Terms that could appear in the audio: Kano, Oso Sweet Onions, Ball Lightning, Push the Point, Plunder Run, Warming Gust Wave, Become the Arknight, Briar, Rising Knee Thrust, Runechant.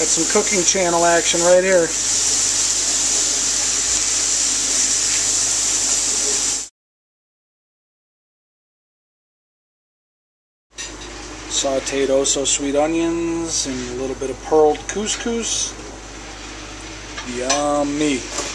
Got some cooking channel action right here. Sauteed Oso Sweet Onions and a little bit of pearled couscous. Yummy.